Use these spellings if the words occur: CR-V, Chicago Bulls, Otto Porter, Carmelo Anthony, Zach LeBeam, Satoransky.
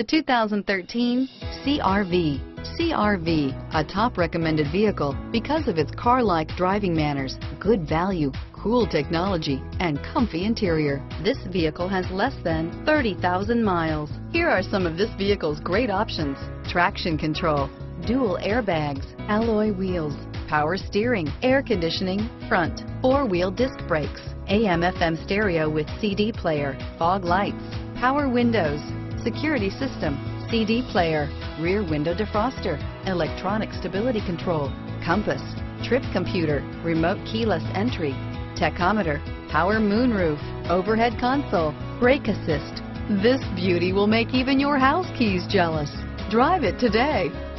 The 2013 CR-V. CR-V, a top recommended vehicle because of its car-like driving manners, good value, cool technology, and comfy interior. This vehicle has less than 30,000 miles. Here are some of this vehicle's great options: traction control, dual airbags, alloy wheels, power steering, air conditioning, front, four-wheel disc brakes, AM/FM stereo with CD player, fog lights, power windows, security system, CD player, rear window defroster, electronic stability control, compass, trip computer, remote keyless entry, tachometer, power moonroof, overhead console, brake assist. This beauty will make even your house keys jealous. Drive it today.